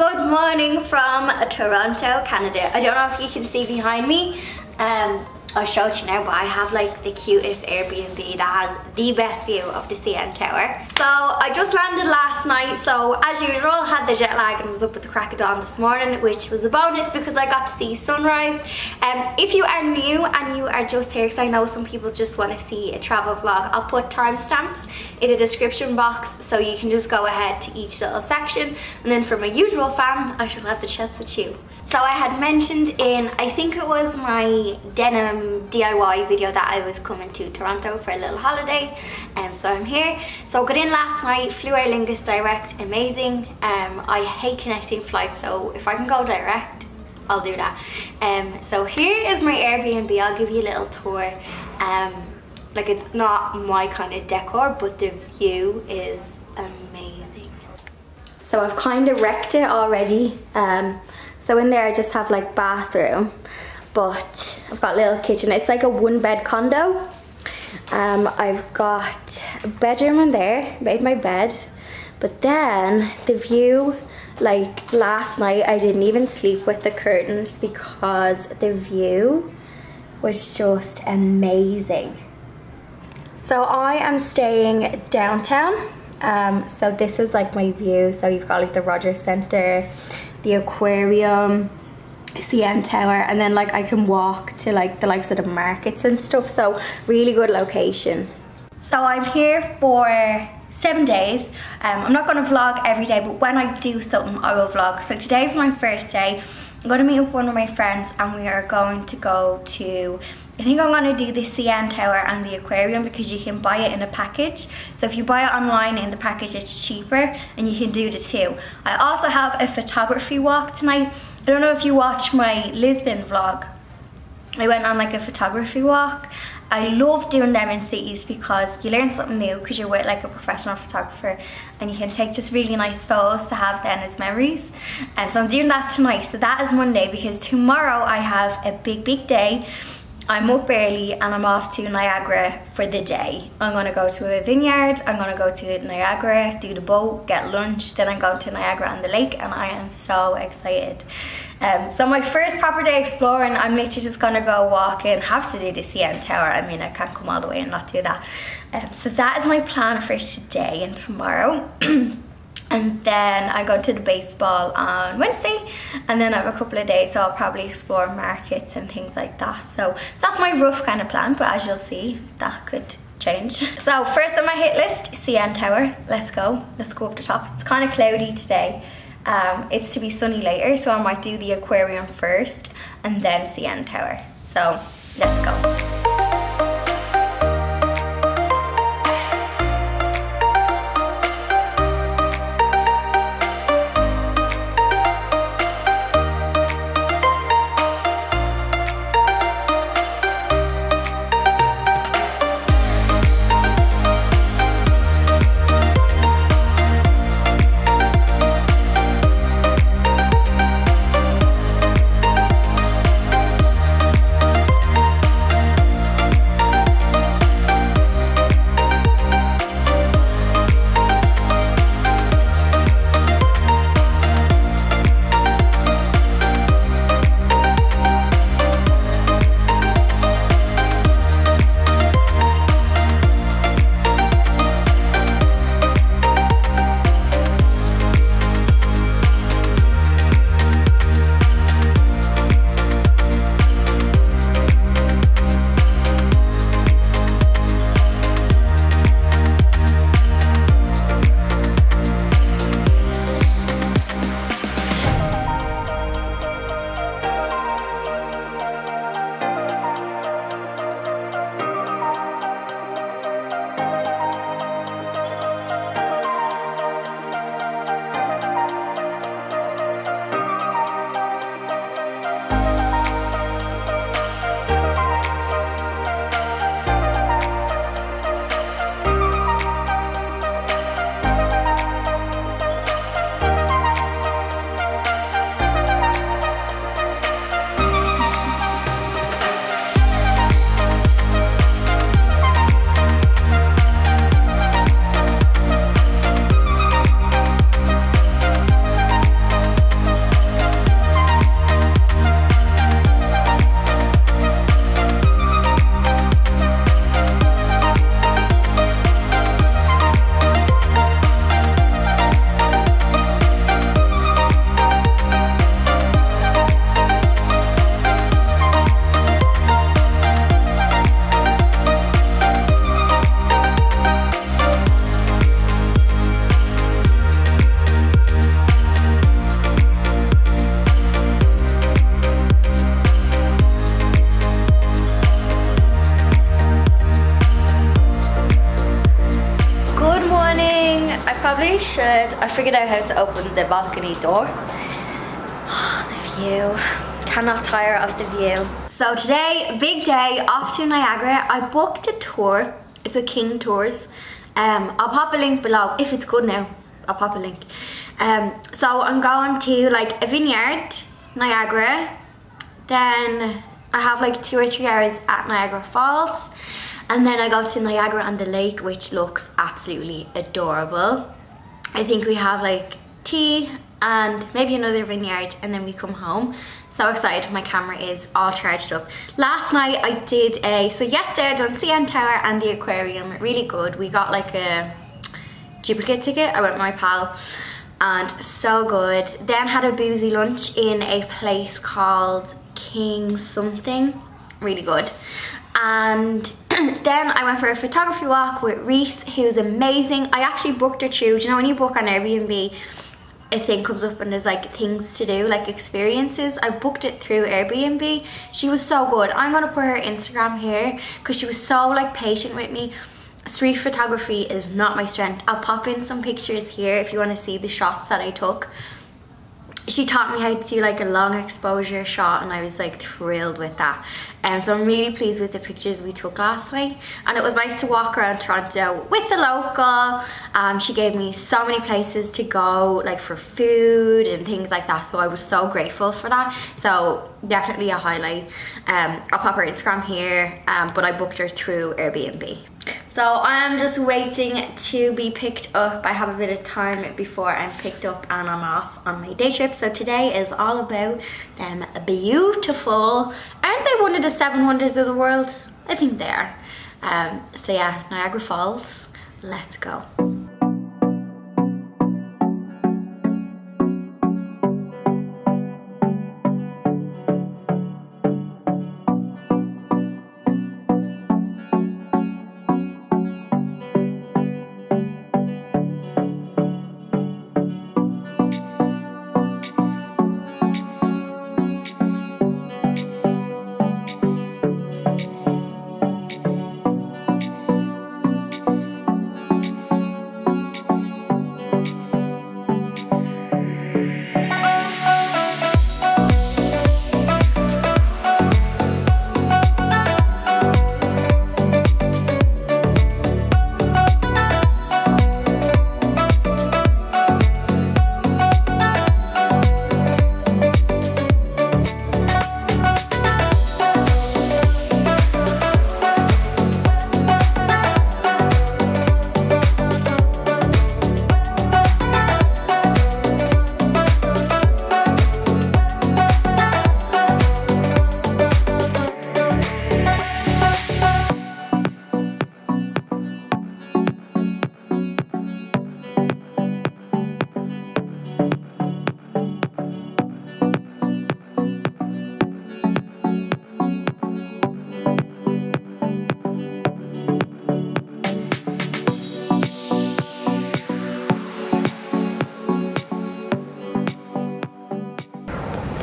Good morning from Toronto, Canada. I don't know if you can see behind me. I'll show it you now, but I have like the cutest Airbnb that has the best view of the CN Tower. So I just landed last night, so as usual had the jet lag and was up at the crack of dawn this morning, which was a bonus because I got to see sunrise. If you are new and you are just here, because I know some people just want to see a travel vlog, I'll put timestamps in the description box so you can just go ahead to each little section. And then for my usual fan, I shall have the chats with you. So I had mentioned in, I think it was my denim DIY video, that I was coming to Toronto for a little holiday, and so I'm here. So I got in last night, flew Aer Lingus direct, amazing. I hate connecting flights, so if I can go direct, I'll do that. So here is my Airbnb, I'll give you a little tour. Like it's not my kind of decor, but the view is amazing. So I've kind of wrecked it already. So in there I just have like bathroom, but I've got a little kitchen. It's like a one bed condo. I've got a bedroom in there, made my bed. But then the view, like last night I didn't even sleep with the curtains because the view was just amazing. So I am staying downtown. So this is like my view. So you've got like the Rogers Centre, the aquarium, CN Tower, and then like I can walk to like the likes of the markets and stuff, so really good location. So I'm here for 7 days. I'm not going to vlog every day, but when I do something I will vlog. So today's my first day. I'm going to meet up with one of my friends and we are going to go to, I think I'm going to do the CN Tower and the aquarium because you can buy it in a package. So if you buy it online in the package it's cheaper and you can do the two. I also have a photography walk tonight. I don't know if you watched my Lisbon vlog. I went on like a photography walk. I love doing them in cities because you learn something new because you're with like a professional photographer and you can take just really nice photos to have then as memories. And so I'm doing that tonight. So that is Monday, because tomorrow I have a big day. I'm up early and I'm off to Niagara for the day. I'm going to go to a vineyard, I'm going to go to Niagara, do the boat, get lunch, then I'm going to Niagara on the Lake, and I am so excited. So my first proper day exploring, I'm literally just going to go walk in, have to do the CN Tower. I mean, I can't come all the way and not do that. So that is my plan for today and tomorrow. And then I go to the baseball on Wednesday, and then I have a couple of days, so I'll probably explore markets and things like that. So that's my rough kind of plan, but as you'll see, that could change. So first on my hit list, CN Tower. Let's go up the top. It's kind of cloudy today. It's to be sunny later, so I might do the aquarium first and then CN Tower. So let's go. I figured out how to open the balcony door. Oh, the view. Cannot tire of the view. So today, big day, off to Niagara. I booked a tour. It's with King Tours. I'll pop a link below, if it's good now. I'll pop a link. So I'm going to like a vineyard, Niagara. Then I have like 2 or 3 hours at Niagara Falls. And then I go to Niagara on the Lake, which looks absolutely adorable. I think we have like tea and maybe another vineyard and then we come home. So excited, my camera is all charged up. Last night I did yesterday I done CN Tower and the aquarium, really good. We got like a duplicate ticket, I went with my pal, and so good. Then had a boozy lunch in a place called King something, really good. And then I went for a photography walk with Reese, who's amazing. I actually booked her through, do you know when you book on Airbnb, a thing comes up and there's like things to do, like experiences. I booked it through Airbnb. She was so good. I'm gonna put her Instagram here because she was so like patient with me. Street photography is not my strength. I'll pop in some pictures here if you want to see the shots that I took. She taught me how to do like a long exposure shot and I was like thrilled with that. So I'm really pleased with the pictures we took last night. And it was nice to walk around Toronto with the local. She gave me so many places to go, like for food and things like that. So I was so grateful for that. So definitely a highlight. I'll pop her Instagram here, but I booked her through Airbnb. So I'm just waiting to be picked up. I have a bit of time before I'm picked up and I'm off on my day trip. So today is all about them beautiful, aren't they one of the 7 wonders of the world? I think they are. So yeah, Niagara Falls, let's go.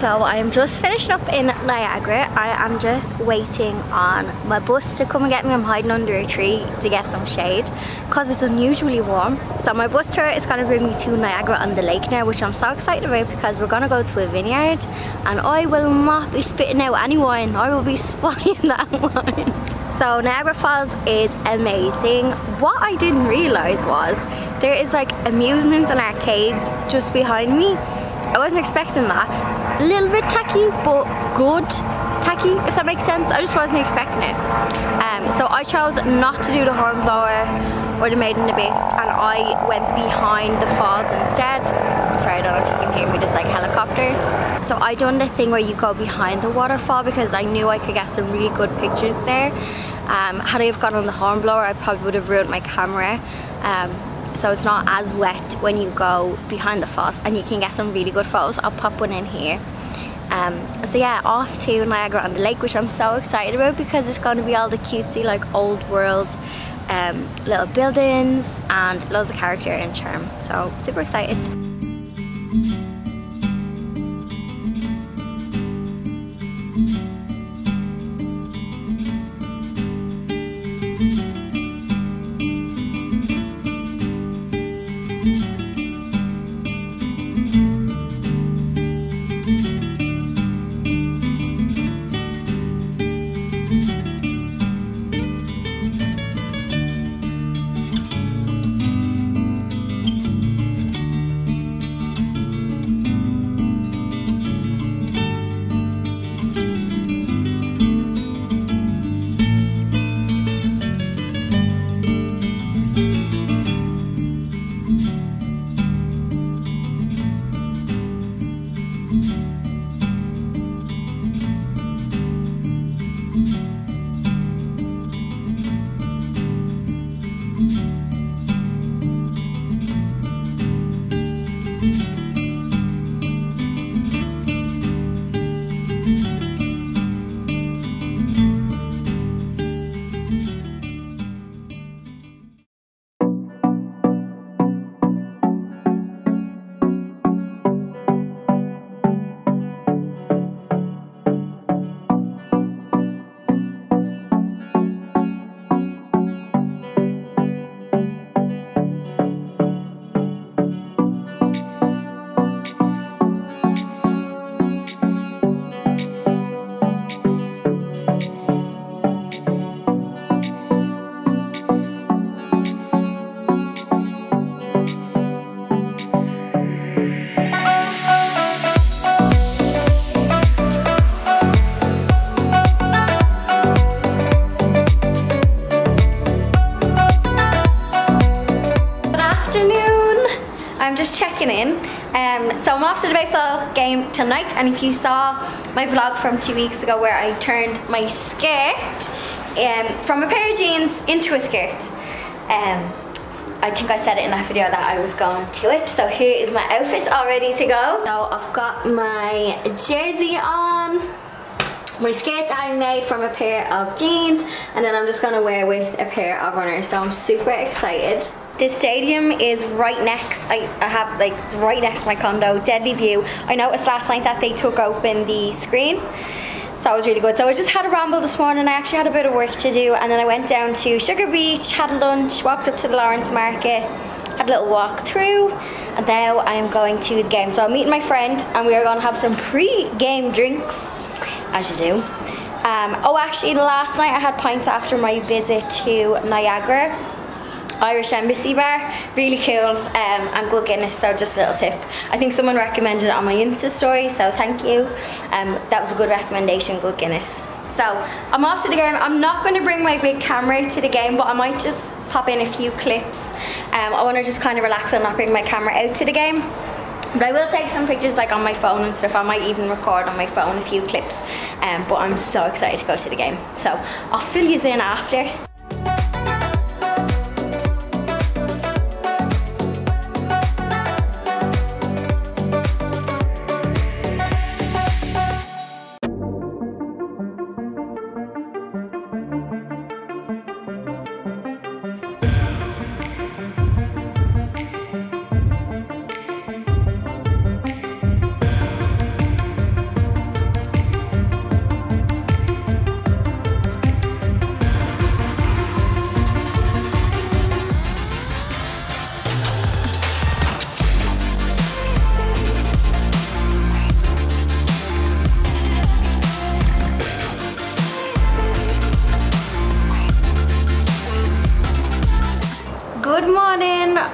So I am just finished up in Niagara. I am just waiting on my bus to come and get me. I'm hiding under a tree to get some shade because it's unusually warm. So my bus tour is going to bring me to Niagara on the Lake now, which I'm so excited about because we're going to go to a vineyard and I will not be spitting out any wine. I will be swallowing that wine. So Niagara Falls is amazing. What I didn't realise was there is like amusements and arcades just behind me. I wasn't expecting that. A little bit tacky, but good tacky, if that makes sense. I just wasn't expecting it. So I chose not to do the Hornblower or the Maiden of the Mist, and I went behind the falls instead. I'm sorry, I don't know if you can hear me, just like helicopters. So I done the thing where you go behind the waterfall because I knew I could get some really good pictures there. Had I have gone on the Hornblower, I probably would have ruined my camera. So it's not as wet when you go behind the falls and you can get some really good photos. I'll pop one in here. So yeah, off to Niagara on the Lake, which I'm so excited about because it's going to be all the cutesy like old world little buildings and loads of character and charm. So super excited. checking in. So I'm off to the Basel game tonight, and if you saw my vlog from 2 weeks ago where I turned my skirt from a pair of jeans into a skirt, I think I said it in that video that I was going to it. So here is my outfit all ready to go. So I've got my jersey on, my skirt that I made from a pair of jeans, and then I'm just going to wear with a pair of runners. So I'm super excited. This stadium is right next, I have like right next to my condo, deadly view. I noticed last night that they took open the screen, so it was really good. So I just had a ramble this morning. I actually had a bit of work to do, and then I went down to Sugar Beach, had lunch, walked up to the Lawrence Market, had a little walk through, and now I am going to the game. So I'm meeting my friend and we are going to have some pre-game drinks, as you do. Oh, actually last night I had pints after my visit to Niagara. Irish Embassy bar, really cool, and good Guinness, so just a little tip. I think someone recommended it on my Insta story, so thank you. That was a good recommendation, good Guinness. So I'm off to the game. I'm not going to bring my big camera to the game, but I might just pop in a few clips. I want to just kind of relax and not bring my camera out to the game, but I will take some pictures like on my phone and stuff. I might even record on my phone a few clips, but I'm so excited to go to the game, so I'll fill you in after.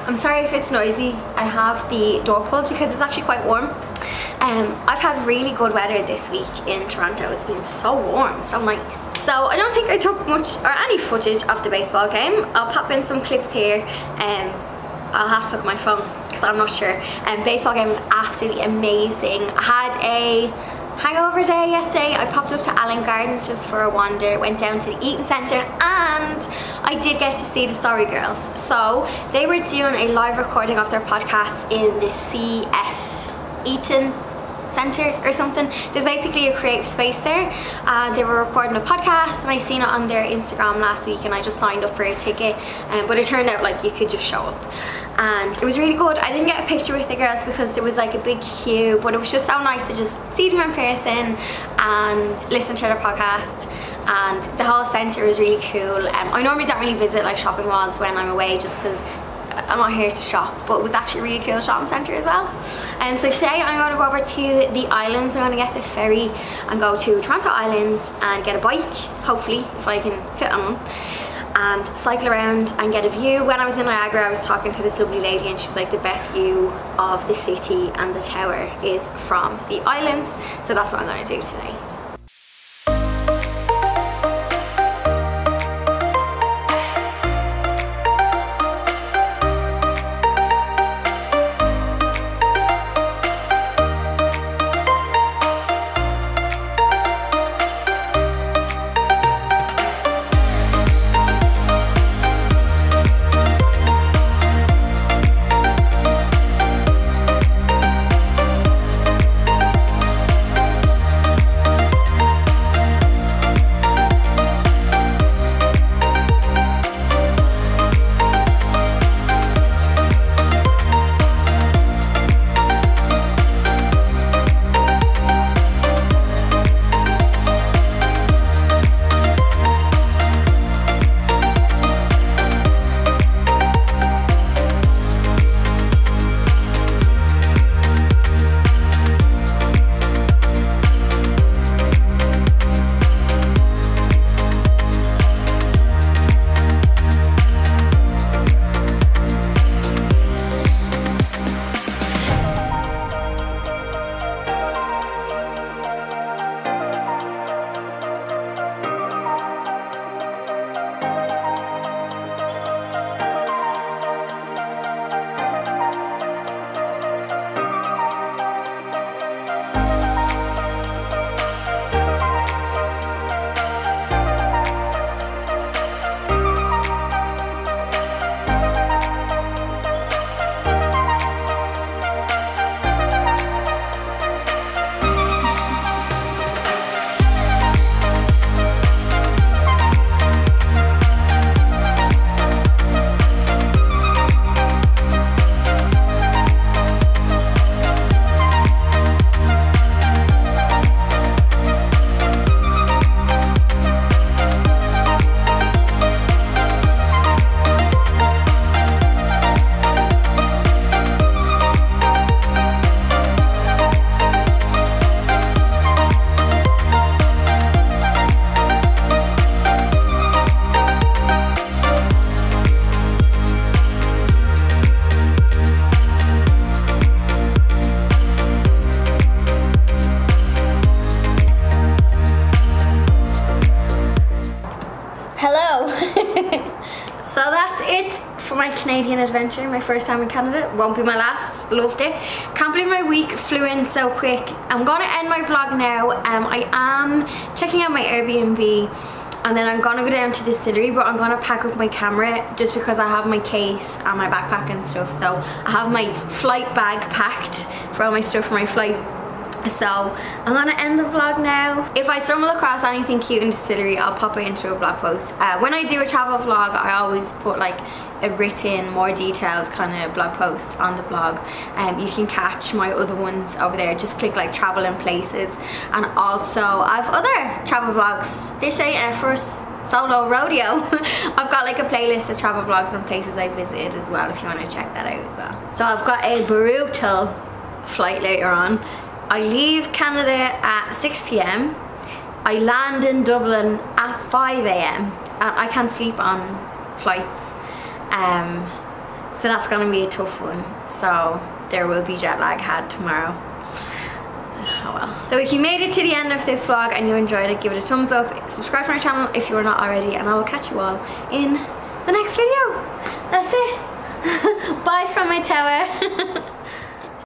I'm sorry if it's noisy. I have the door pulled because it's actually quite warm. I've had really good weather this week in Toronto. It's been so warm, so nice. So I don't think I took much or any footage of the baseball game. I'll pop in some clips here. I'll have to look at my phone because I'm not sure. Baseball game was absolutely amazing. I had a hangover day yesterday. I popped up to Allen Gardens just for a wander, went down to the Eaton Centre, and I did get to see the Sorry Girls. So they were doing a live recording of their podcast in the CF Eaton Centre or something. There's basically a creative space there. They were recording a podcast and I seen it on their Instagram last week, and I just signed up for a ticket, but it turned out like you could just show up, and it was really good. I didn't get a picture with the girls because there was like a big queue, but it was just so nice to just see them in person and listen to their podcast. And the whole centre is really cool. I normally don't really visit like shopping malls when I'm away just because I'm not here to shop, but it was actually a really cool shopping centre as well. So today I'm going to go over to the islands. I'm going to get the ferry and go to Toronto Islands and get a bike, hopefully, if I can fit on one, and cycle around and get a view. When I was in Niagara, I was talking to this lovely lady and she was like, the best view of the city and the tower is from the islands. So that's what I'm going to do today. an adventure. My first time in Canada, won't be my last. Loved it. Can't believe my week flew in so quick. I'm gonna end my vlog now. I am checking out my Airbnb and then I'm gonna go down to distillery, but I'm gonna pack up my camera just because I have my case and my backpack and stuff. So I have my flight bag packed for all my stuff for my flight. So I'm gonna end the vlog now. If I stumble across anything cute in distillery, I'll pop it into a blog post. When I do a travel vlog, I always put like a written, more detailed kind of blog post on the blog. You can catch my other ones over there. Just click like travel and places, and also I've other travel vlogs. This ain't our first solo rodeo. I've got like a playlist of travel vlogs and places I visited as well, if you want to check that out as well. So I've got a brutal flight later on. I leave Canada at 6 p.m. I land in Dublin at 5 a.m. and I can't sleep on flights, so that's gonna be a tough one. So there will be jet lag had tomorrow. Oh well. So if you made it to the end of this vlog and you enjoyed it, give it a thumbs up, subscribe to my channel if you are not already, and I will catch you all in the next video. That's it. Bye from my tower.